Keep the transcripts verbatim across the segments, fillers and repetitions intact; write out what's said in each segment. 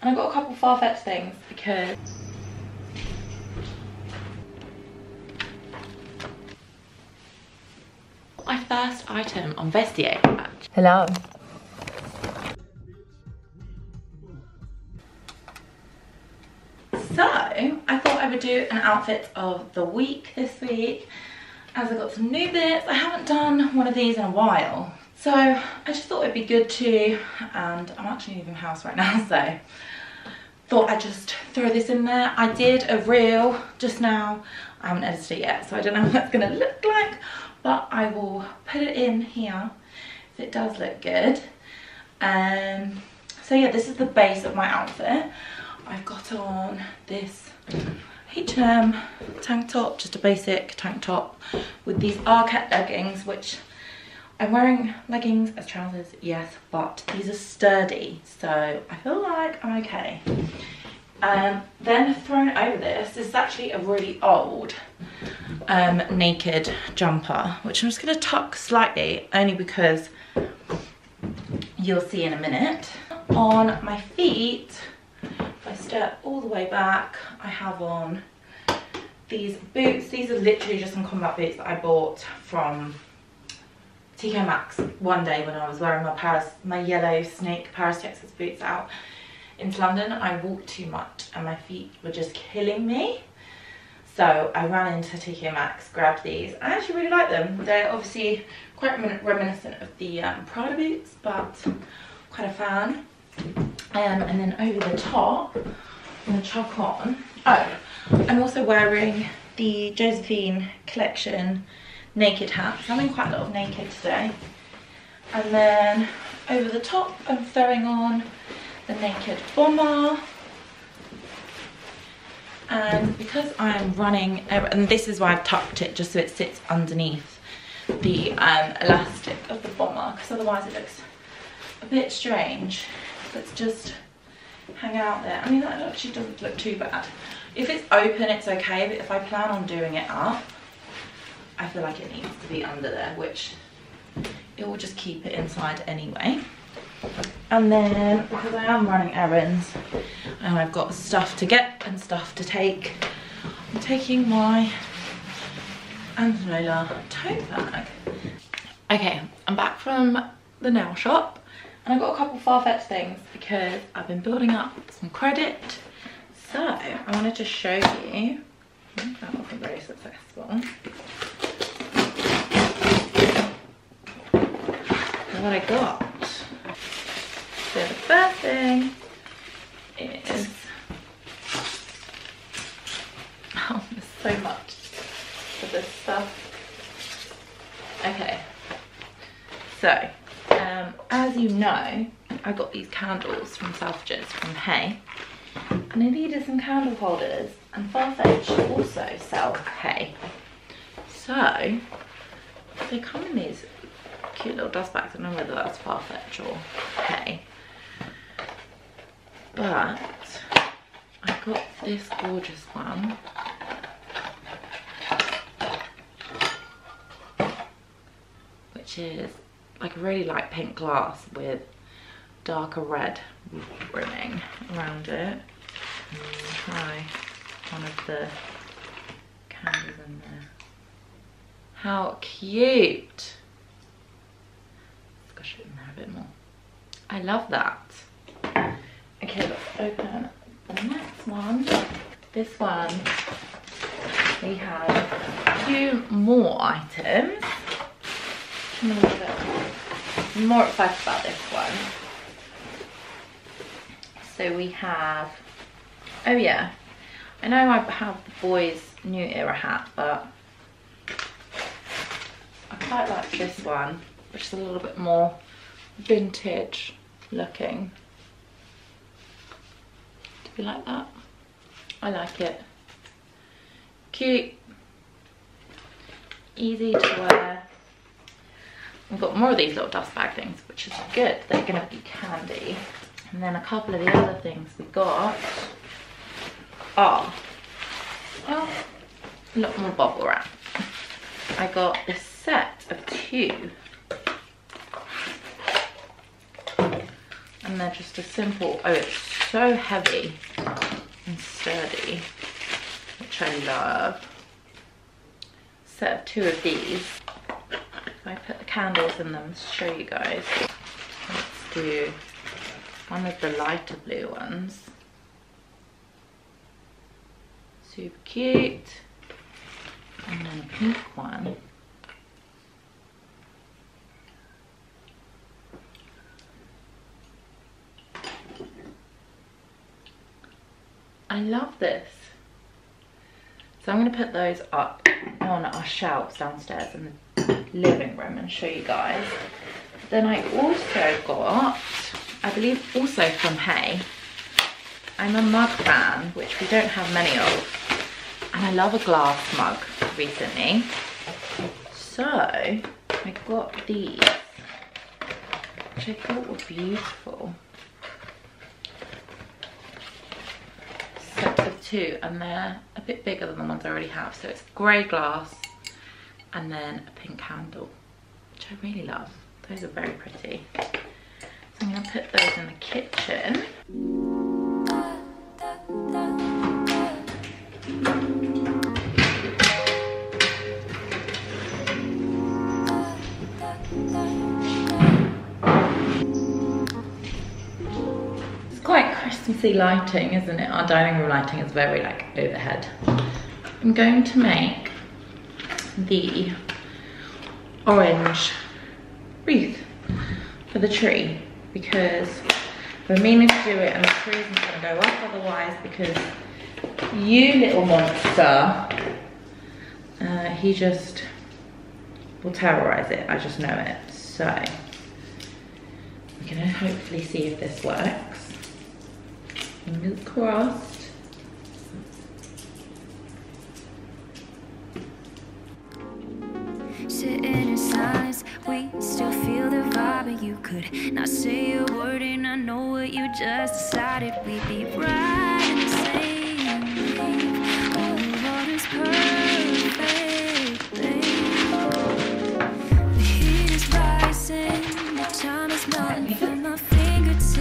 And I got a couple Farfetch things because my first item on Vestiaire. Hello. So I thought I would do an outfit of the week this week, as I got some new bits. I haven't done one of these in a while, so I just thought it'd be good to, and I'm actually leaving the house right now, so thought I'd just throw this in there. I did a reel just now. I haven't edited it yet, so I don't know what it's gonna look like, but I will put it in here if it does look good. Um, so yeah, this is the base of my outfit. I've got on this H and M tank top, just a basic tank top with these Arket leggings, which I'm wearing leggings as trousers, yes, but these are sturdy, so I feel like I'm okay. Um, then thrown over this, this is actually a really old um, naked jumper, which I'm just going to tuck slightly, only because you'll see in a minute. On my feet, if I step all the way back, I have on these boots. These are literally just some combat boots that I bought from T K Maxx one day when I was wearing my Paris, my yellow snake Paris, Texas boots out into London. I walked too much and my feet were just killing me. So I ran into T K Maxx, grabbed these. I actually really like them. They're obviously quite remin reminiscent of the um, Prada boots, but quite a fan. Um, and then over the top, I'm gonna chuck on. Oh, I'm also wearing the Josephine collection naked hat. So I'm in quite a lot of naked today. And then over the top, I'm throwing on the naked bomber. And because I'm running, and this is why I've tucked it, just so it sits underneath the um, elastic of the bomber, because otherwise it looks a bit strange. Let's just hang out there. I mean, that actually doesn't look too bad. If it's open, it's okay, but if I plan on doing it up, I feel like it needs to be under there, which it will just keep it inside anyway. And then, because I am running errands and I've got stuff to get and stuff to take, I'm taking my Antonola tote bag. Okay, I'm back from the nail shop and I've got a couple Farfetch things because I've been building up some credit. So I wanted to show you, that wasn't very successful. What I got. So the first thing is, oh, there's so much of this stuff. Okay, so um, as you know, I got these candles from Selfridges from Hay, and I needed some candle holders, and Farfetch also sell Hay. So they come in these cute little dust bags. I don't know whether that's Farfetch or Hay. But I got this gorgeous one. Which is like a really light pink glass with darker red rimming around it. I'm going to try one of the candles in there. How cute! Let's go shoot in there a bit more. I love that. Okay, let's open the next one. This one, we have two more items. I'm a little bit more excited about this one. So we have, oh yeah, I know I have the boys' New Era hat, but I quite like this one, which is a little bit more vintage looking. You like that? I like it. Cute, easy to wear. We've got more of these little dust bag things, which is good. They're gonna be candy. And then a couple of the other things we got are, well, a lot more bubble wrap. I got this set of two, and they're just a simple, oh, it's so heavy and sturdy, which I love. Set of two of these. If I put the candles in them to show you guys. Let's do one of the lighter blue ones. Super cute. And then a pink one. I love this. So I'm going to put those up on our shelves downstairs in the living room and show you guys. Then I also got, I believe also from Hay, I'm a mug fan, which we don't have many of. And I love a glass mug recently. So I got these, which I thought were beautiful. Two, and they're a bit bigger than the ones I already have. So it's grey glass and then a pink handle, which I really love. Those are very pretty. So I'm going to put those in the kitchen. See lighting, isn't it? Our dining room lighting is very like overhead. I'm going to make the orange wreath for the tree because we're meaning to do it and the tree's not going to go up otherwise, because you little monster, uh, he just will terrorize it. I just know it. So we're going to hopefully see if this works. Milk crossed. Sitting in silence, we still feel the vibe, and you could not say a word, and I know what you just decided. We'd be right in the same way. All the water's perfect. The heat is rising, the time is melting from my fingertips.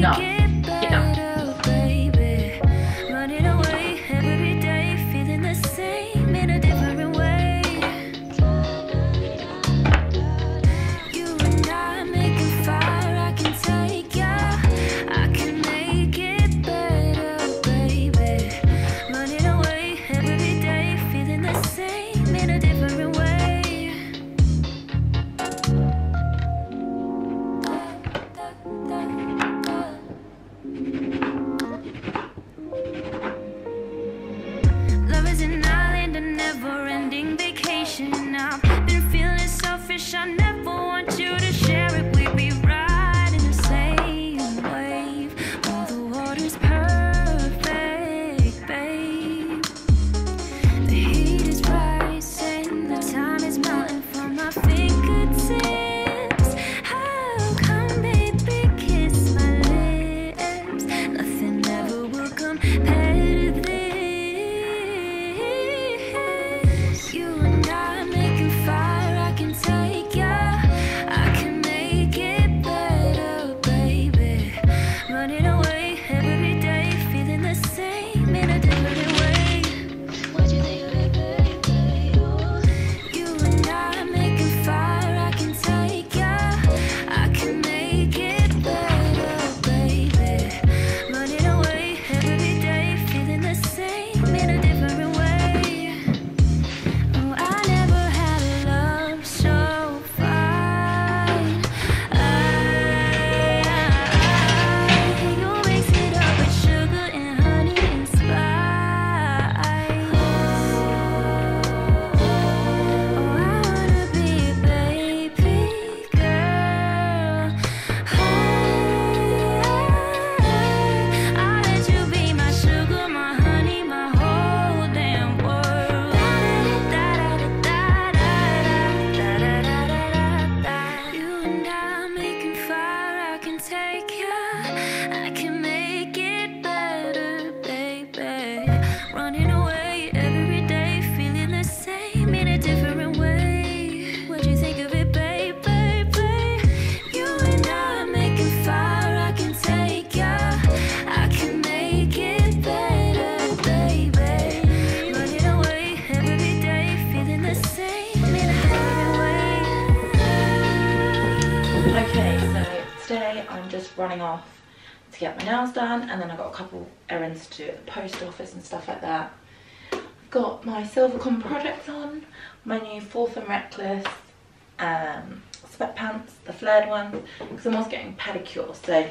No. Yeah. to get my nails done, and then I've got a couple errands to do at the post office and stuff like that. I've got my Silvercon products on, my new fourth and Reckless um, sweatpants, the flared ones, because I'm also getting pedicure, so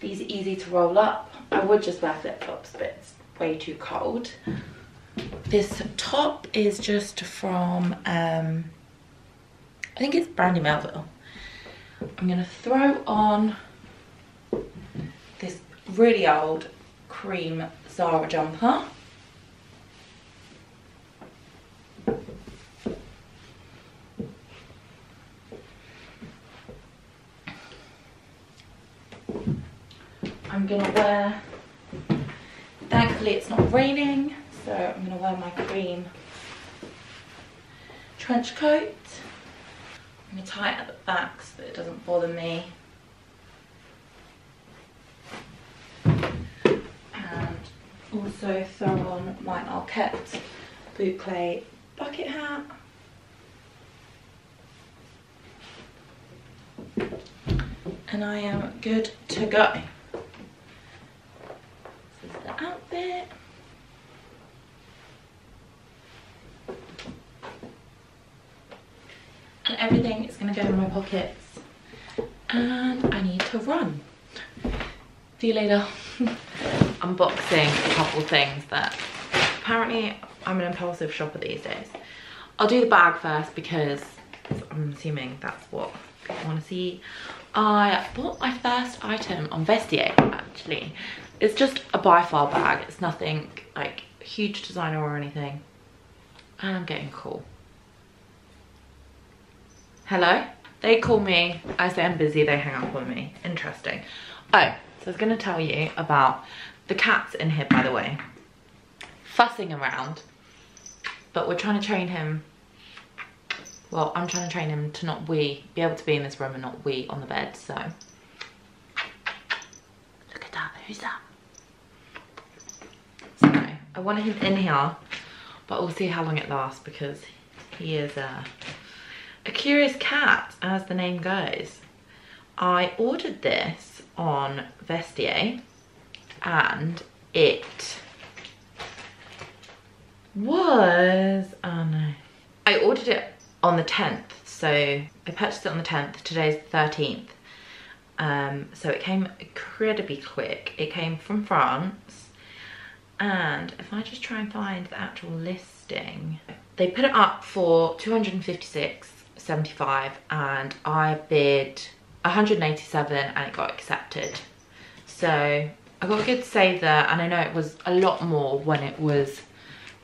these are easy to roll up. I would just wear flip-flops, but it's way too cold. This top is just from, um, I think it's Brandy Melville. I'm gonna throw on this really old cream Zara jumper. I'm gonna wear, thankfully it's not raining, so I'm gonna wear my cream trench coat. I'm going to tie it at the back so that it doesn't bother me. And also throw on my Arket boucle bucket hat. And I am good to go. This is the outfit. And everything is going to go in my pockets, and I need to run. See you later. Unboxing a couple things that apparently I'm an impulsive shopper these days. I'll do the bag first because I'm assuming that's what I want to see. I bought my first item on Vestiaire, actually. It's just a ByFar bag. It's nothing like huge designer or anything, and I'm getting cool. Hello? They call me, I say I'm busy, they hang up on me. Interesting. Oh, so I was gonna tell you about the cats in here, by the way. Fussing around, but we're trying to train him. Well, I'm trying to train him to not wee, be able to be in this room and not wee on the bed, so. Look at that, who's that? So, I wanted him in here, but we'll see how long it lasts because he is, uh, a curious cat, as the name goes. I ordered this on Vestiaire and it was, oh no. I ordered it on the tenth, so I purchased it on the tenth, today's the thirteenth. Um, so it came incredibly quick. It came from France, and if I just try and find the actual listing, they put it up for two hundred fifty-six seventy-five, and I bid one hundred eighty-seven and it got accepted, so I got a good save there. And I know it was a lot more when it was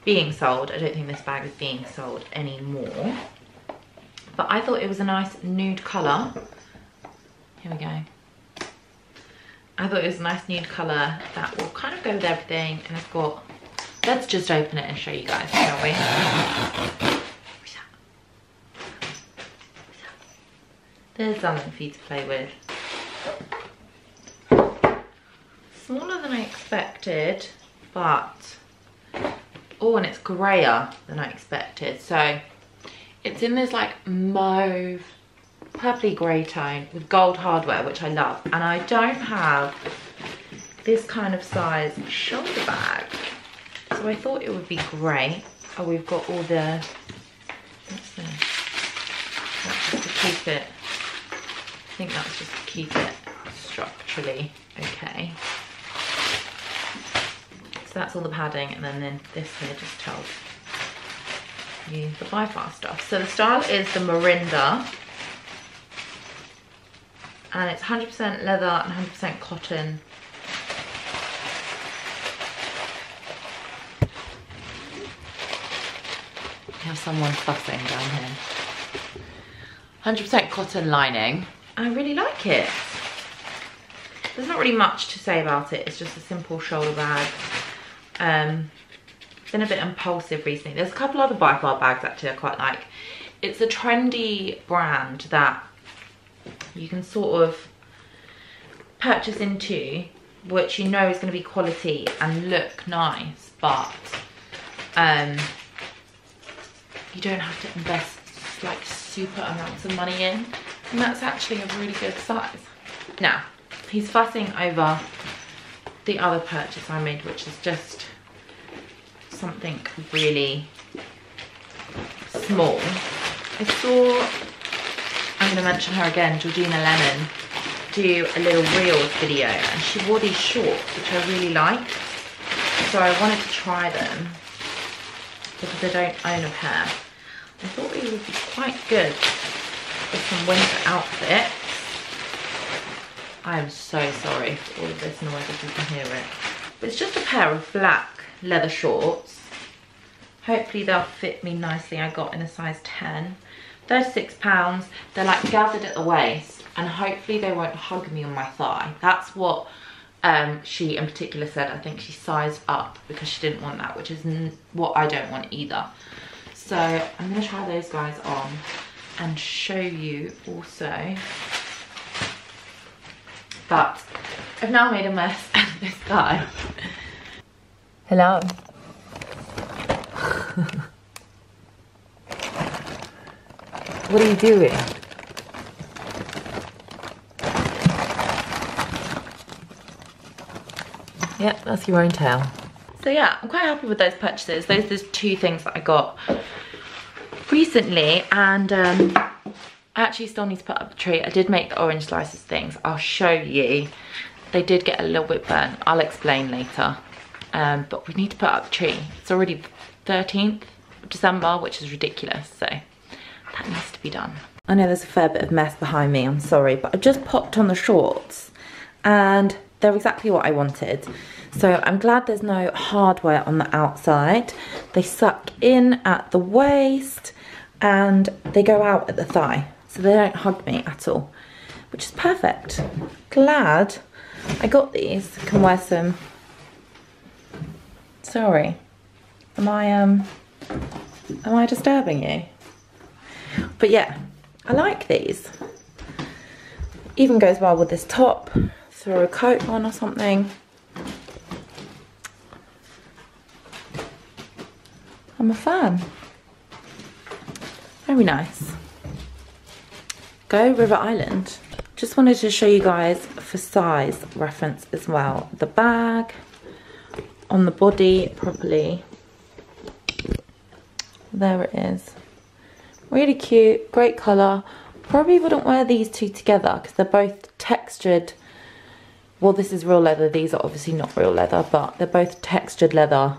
being sold. I don't think this bag is being sold anymore, but I thought it was a nice nude colour. Here we go. I thought it was a nice nude colour that will kind of go with everything. And I've got, let's just open it and show you guys, shall we? There's something for you to play with. Smaller than I expected, but, oh, and it's grayer than I expected. So it's in this like mauve, purpley grey tone with gold hardware, which I love. And I don't have this kind of size shoulder bag, so I thought it would be great. Oh, we've got all the, what's this? That's just to keep it. I think that's just to keep it structurally okay. So that's all the padding, and then, then this here just tells you the ByFar stuff. So the style is the Marinda, and it's one hundred percent leather and one hundred percent cotton. We have someone fussing down here. one hundred percent cotton lining. I really like it. There's not really much to say about it. It's just a simple shoulder bag. Um, been a bit impulsive recently. There's a couple other ByFar bags actually I quite like. It's a trendy brand that you can sort of purchase into, which you know is going to be quality and look nice, but um, you don't have to invest like super amounts of money in. And that's actually a really good size. Now, he's fussing over the other purchase I made, which is just something really small. I saw, I'm going to mention her again, Georgina Lennon, do a little reels video, and she wore these shorts, which I really liked. So I wanted to try them because I don't own a pair. I thought they would be quite good for some winter outfits. I am so sorry for all of this noise if you can hear it. But it's just a pair of black leather shorts. Hopefully they'll fit me nicely. I got in a size ten. They're six pounds. They're like gathered at the waist, and hopefully they won't hug me on my thigh. That's what um, she in particular said. I think she sized up because she didn't want that, which is what I don't want either. So I'm gonna try those guys on and show you also. But I've now made a mess out of this guy. Hello. What are you doing? Yeah, that's your own tail. So yeah, I'm quite happy with those purchases. Those are two things that I got recently, and um, I actually still need to put up the tree. I did make the orange slices things. I'll show you. They did get a little bit burnt. I'll explain later. Um, but we need to put up the tree. It's already thirteenth of December, which is ridiculous, so that needs to be done. I know there's a fair bit of mess behind me, I'm sorry, but I've just popped on the shorts and they're exactly what I wanted. So I'm glad there's no hardware on the outside. They suck in at the waist and they go out at the thigh, so they don't hug me at all, which is perfect. Glad I got these. I can wear some. Sorry, am I um am I disturbing you? But yeah, I like these. Even goes well with this top. Throw a coat on or something. I'm a fan. Very nice. Go River Island. Just wanted to show you guys for size reference as well. The bag on the body properly. There it is. Really cute, great colour. Probably wouldn't wear these two together because they're both textured. Well, this is real leather. These are obviously not real leather, but they're both textured leather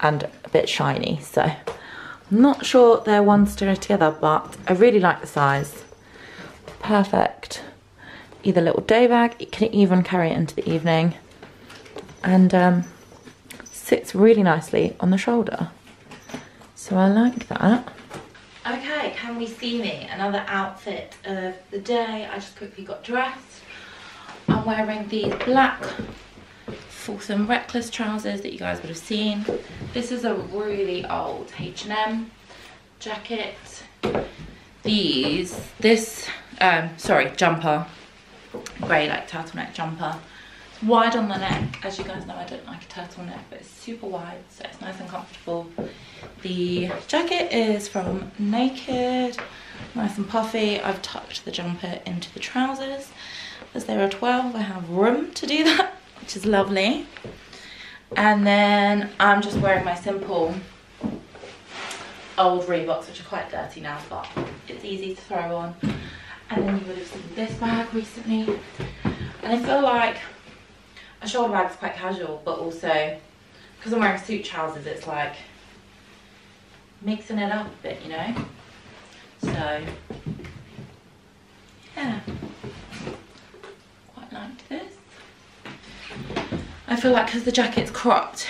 and a bit shiny. So I'm not sure they're one to together, but I really like the size. Perfect. Either little day bag. You can even carry it into the evening. And um, sits really nicely on the shoulder. So I like that. Okay, can we see me? Another outfit of the day. I just quickly got dressed. I'm wearing these black fourth and reckless trousers that you guys would have seen. This is a really old H and M jacket. These, this, um, sorry, jumper. Grey, like, turtleneck jumper. It's wide on the neck. As you guys know, I don't like a turtleneck, but it's super wide, so it's nice and comfortable. The jacket is from Naked, nice and puffy. I've tucked the jumper into the trousers. As there are twelve, I have room to do that, which is lovely. And then I'm just wearing my simple old Reeboks, which are quite dirty now, but it's easy to throw on. And then you would have seen this bag recently. And I feel like a shoulder bag is quite casual, but also because I'm wearing suit trousers, it's like mixing it up a bit, you know? So, yeah. Like this. I feel like because the jacket's cropped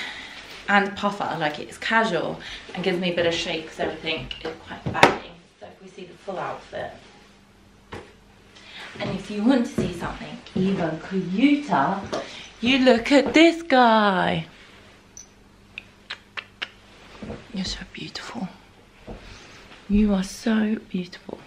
and puffer, like, it's casual and gives me a bit of shape because everything is quite baggy. So if we see the full outfit, and if you want to see something even cuter, you look at this guy. You're so beautiful. You are so beautiful.